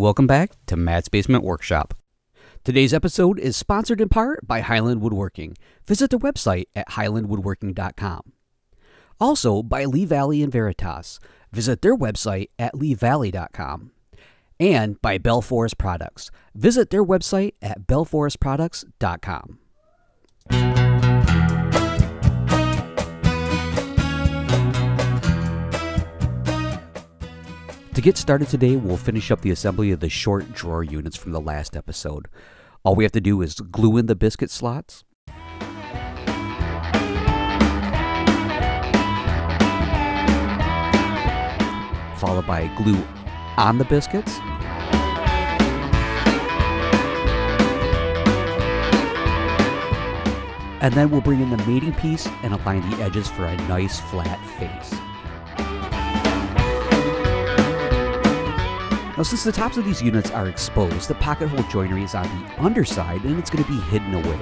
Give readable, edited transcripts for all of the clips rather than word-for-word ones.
Welcome back to Matt's Basement Workshop. Today's episode is sponsored in part by Highland Woodworking. Visit their website at highlandwoodworking.com. Also by Lee Valley and Veritas. Visit their website at leevalley.com. And by Bell Forest Products. Visit their website at bellforestproducts.com. To get started today, we'll finish up the assembly of the short drawer units from the last episode. All we have to do is glue in the biscuit slots. Followed by glue on the biscuits. And then we'll bring in the mating piece and align the edges for a nice flat face. Now, since the tops of these units are exposed, the pocket hole joinery is on the underside and it's going to be hidden away.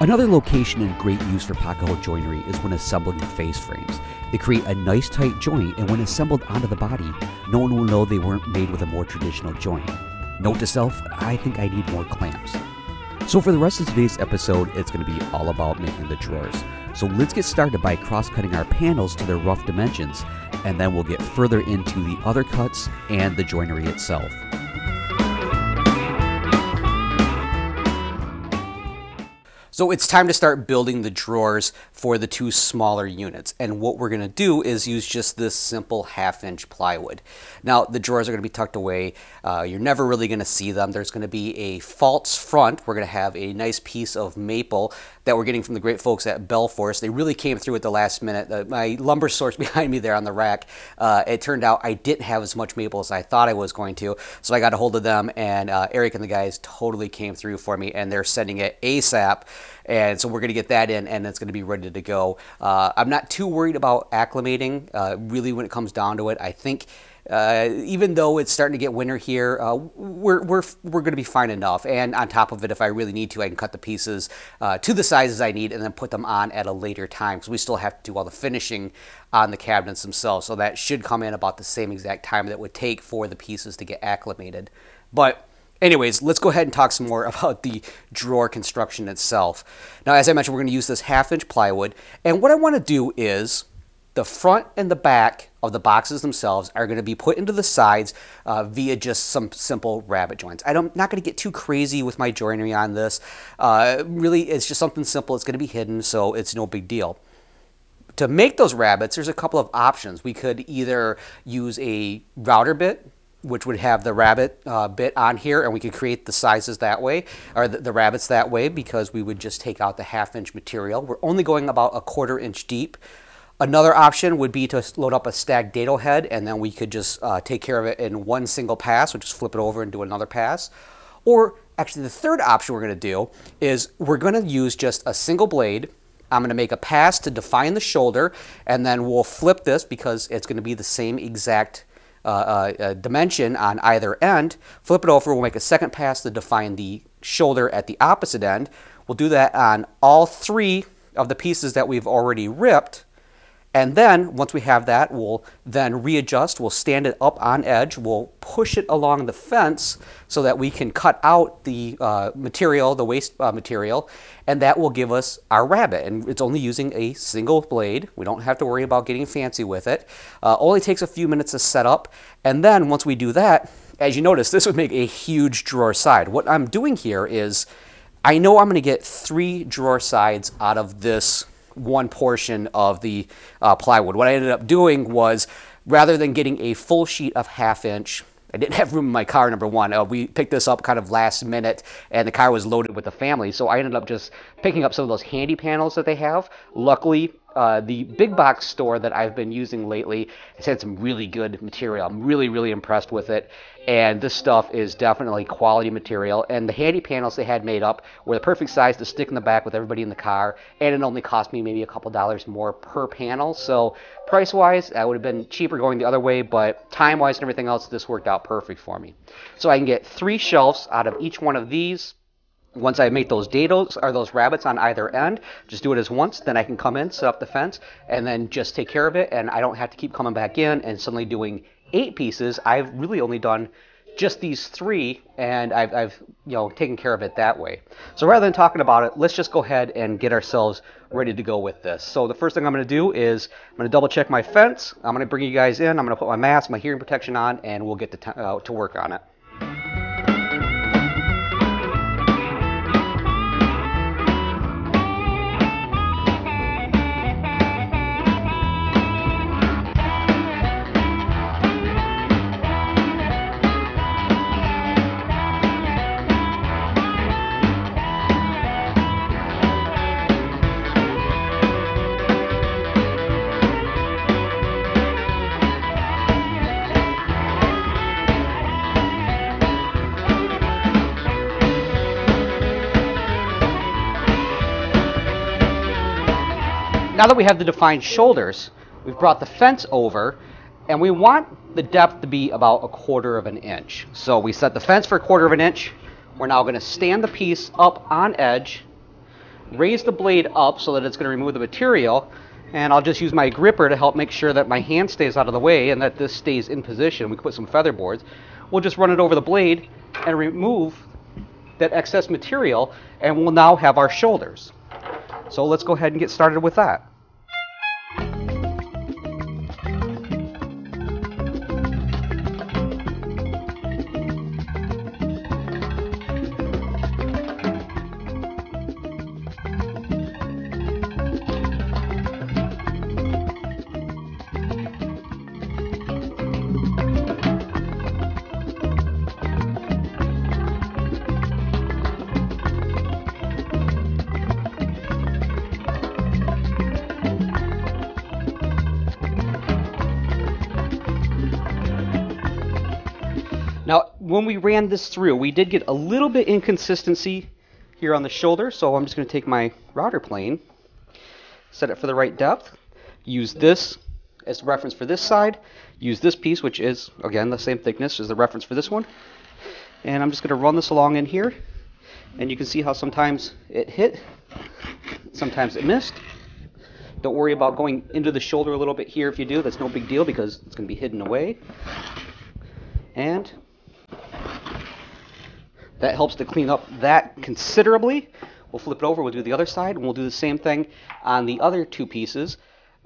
Another location in great use for pocket hole joinery is when assembling the face frames. They create a nice tight joint, and when assembled onto the body, no one will know they weren't made with a more traditional joint. Note to self, I think I need more clamps. So for the rest of today's episode, it's going to be all about making the drawers. So let's get started by cross-cutting our panels to their rough dimensions, and then we'll get further into the other cuts and the joinery itself. So it's time to start building the drawers for the two smaller units. And what we're going to do is use just this simple 1/2-inch plywood. Now the drawers are going to be tucked away. You're never really going to see them. There's going to be a false front. We're going to have a nice piece of maple that we're getting from the great folks at Bell Forest. They really came through at the last minute. My lumber source behind me there on the rack, it turned out I didn't have as much maple as I thought I was going to. So I got a hold of them, and Eric and the guys totally came through for me, and they're sending it ASAP. And so we're going to get that in, and it's going to be ready to go. I'm not too worried about acclimating, really, when it comes down to it. I think even though it's starting to get winter here, we're going to be fine enough. And on top of it, if I really need to, I can cut the pieces to the sizes I need and then put them on at a later time, because we still have to do all the finishing on the cabinets themselves. So that should come in about the same exact time that it would take for the pieces to get acclimated. But anyways, let's go ahead and talk some more about the drawer construction itself. Now, as I mentioned, we're going to use this 1/2-inch plywood. And what I want to do is the front and the back of the boxes themselves are going to be put into the sides via just some simple rabbet joints. I'm not going to get too crazy with my joinery on this. Really, it's just something simple. It's going to be hidden, so it's no big deal. To make those rabbets, there's a couple of options. We could either use a router bit, which would have the rabbit bit on here, and we could create the sizes that way, or the rabbits that way, because we would just take out the 1/2-inch material. We're only going about a 1/4 inch deep. Another option would be to load up a stacked dado head, and then we could just take care of it in one single pass, or just flip it over and do another pass. Or actually, the third option we're going to do is we're going to use just a single blade. I'm going to make a pass to define the shoulder, and then we'll flip this because it's going to be the same exact dimension on either end. Flip it over, we'll make a second pass to define the shoulder at the opposite end. We'll do that on all three of the pieces that we've already ripped, and then once we have that, we'll then readjust. We'll stand it up on edge, we'll push it along the fence so that we can cut out the material, the waste material, and that will give us our rabbit. And it's only using a single blade. We don't have to worry about getting fancy with it. Only takes a few minutes to set up, and then once we do that, as you notice, this would make a huge drawer side. What I'm doing here is I know I'm going to get 3 drawer sides out of this one portion of the plywood. What I ended up doing was, rather than getting a full sheet of 1/2-inch, I didn't have room in my car, number one. We picked this up kind of last minute, and the car was loaded with the family, so I ended up just picking up some of those handy panels that they have. Luckily, the big box store that I've been using lately has had some really good material. I'm really impressed with it, and this stuff is definitely quality material. And the handy panels they had made up were the perfect size to stick in the back with everybody in the car, and it only cost me maybe a couple dollars more per panel. So price-wise, that would have been cheaper going the other way, but time-wise and everything else, this worked out perfect for me. So I can get 3 shelves out of each one of these. Once I make those dados, or those rabbits on either end, just do it as once, then I can come in, set up the fence, and then just take care of it, and I don't have to keep coming back in and suddenly doing 8 pieces. I've really only done just these three, and I've taken care of it that way. So rather than talking about it, let's just go ahead and get ourselves ready to go with this. So the first thing I'm going to do is I'm going to double check my fence. I'm going to bring you guys in. I'm going to put my mask, my hearing protection on, and we'll get to work on it. Now that we have the defined shoulders, we've brought the fence over, and we want the depth to be about 1/4 of an inch. So we set the fence for 1/4 of an inch. We're now going to stand the piece up on edge, raise the blade up so that it's going to remove the material, and I'll just use my gripper to help make sure that my hand stays out of the way and that this stays in position. We put some feather boards. We'll just run it over the blade and remove that excess material, and we'll now have our shoulders. So let's go ahead and get started with that. Now, when we ran this through, we did get a little bit inconsistency here on the shoulder, so I'm just going to take my router plane, set it for the right depth, use this as the reference for this side, use this piece, which is, again, the same thickness as the reference for this one, and I'm just going to run this along in here, and you can see how sometimes it hit, sometimes it missed. Don't worry about going into the shoulder a little bit here if you do. That's no big deal because it's going to be hidden away. And that helps to clean up that considerably. We'll flip it over, we'll do the other side, and we'll do the same thing on the other two pieces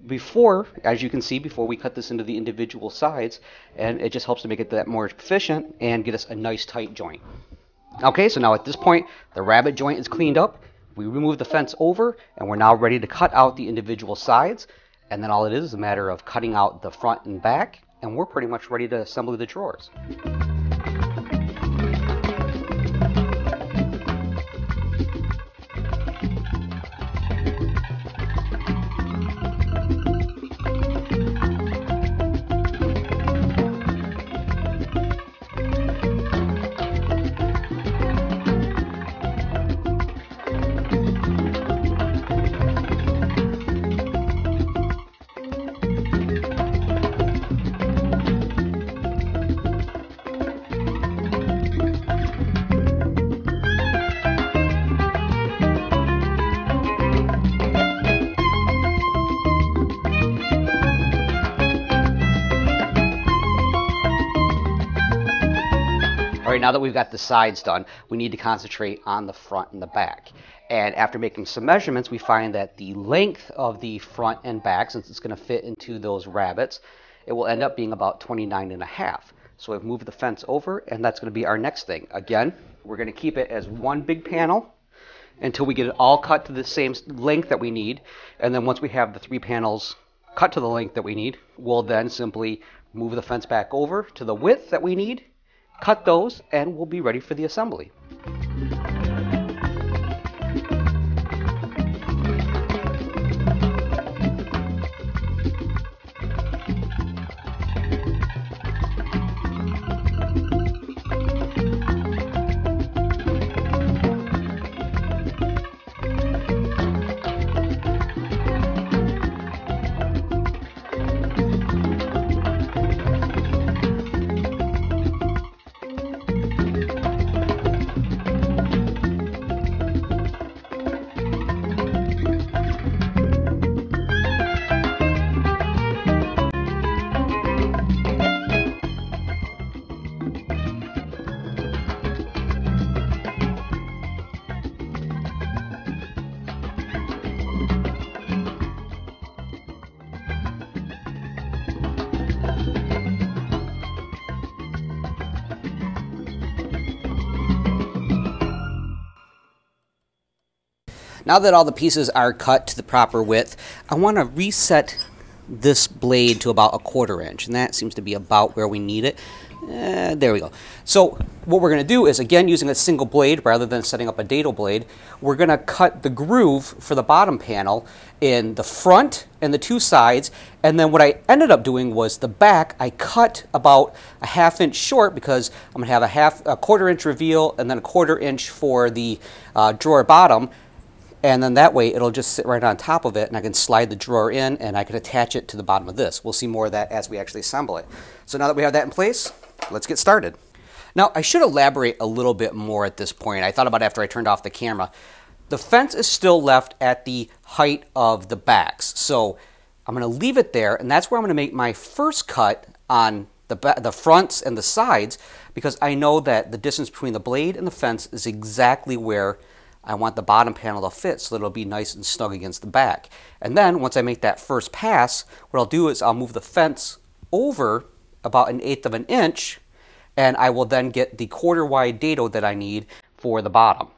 before, as you can see, before we cut this into the individual sides, and it just helps to make it that more efficient and get us a nice tight joint. Okay, so now at this point, the rabbet joint is cleaned up. We remove the fence over, and we're now ready to cut out the individual sides, and then all it is a matter of cutting out the front and back, and we're pretty much ready to assemble the drawers. All right, now that we've got the sides done, we need to concentrate on the front and the back. And after making some measurements, we find that the length of the front and back, since it's going to fit into those rabbets, it will end up being about 29.5. So we've moved the fence over, and that's going to be our next thing. Again, we're going to keep it as one big panel until we get it all cut to the same length that we need. And then once we have the three panels cut to the length that we need, we'll then simply move the fence back over to the width that we need, cut those, and we'll be ready for the assembly. Now that all the pieces are cut to the proper width, I want to reset this blade to about 1/4 inch, and that seems to be about where we need it. There we go. So what we're going to do is, again, using a single blade rather than setting up a dado blade, we're going to cut the groove for the bottom panel in the front and the two sides, and then what I ended up doing was the back I cut about 1/2 inch short, because I'm going to have a 1/4 inch reveal and then 1/4 inch for the drawer bottom, and then that way it'll just sit right on top of it, and I can slide the drawer in and I can attach it to the bottom of this. We'll see more of that as we actually assemble it. So now that we have that in place, let's get started. Now, I should elaborate a little bit more at this point. I thought about it after I turned off the camera. The fence is still left at the height of the backs, so I'm going to leave it there, and that's where I'm going to make my first cut on the fronts and the sides, because I know that the distance between the blade and the fence is exactly where I want the bottom panel to fit, so that it'll be nice and snug against the back. And then once I make that first pass, what I'll do is I'll move the fence over about 1/8 of an inch, and I will then get the 1/4 wide dado that I need for the bottom.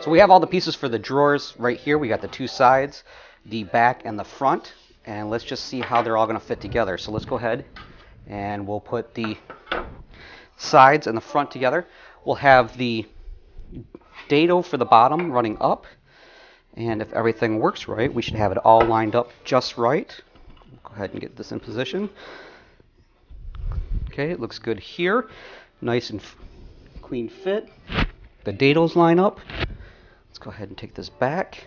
So we have all the pieces for the drawers right here. We got the two sides, the back and the front, and let's just see how they're all going to fit together. So let's go ahead and we'll put the sides and the front together. We'll have the dado for the bottom running up, and if everything works right, we should have it all lined up just right. Go ahead and get this in position. Okay, it looks good here. Nice and clean fit. The dados line up. Let's go ahead and take this back,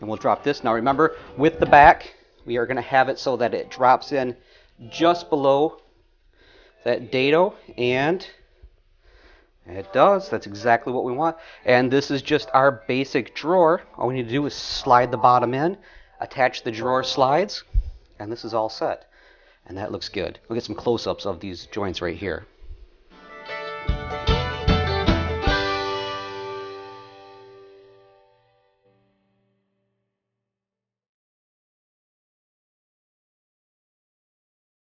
and we'll drop this. Now remember, with the back, we are going to have it so that it drops in just below that dado, and it does. That's exactly what we want. And this is just our basic drawer. All we need to do is slide the bottom in, attach the drawer slides, and this is all set. And that looks good. We'll get some close-ups of these joints right here.